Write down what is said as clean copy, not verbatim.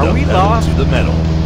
Are we lost? The medal.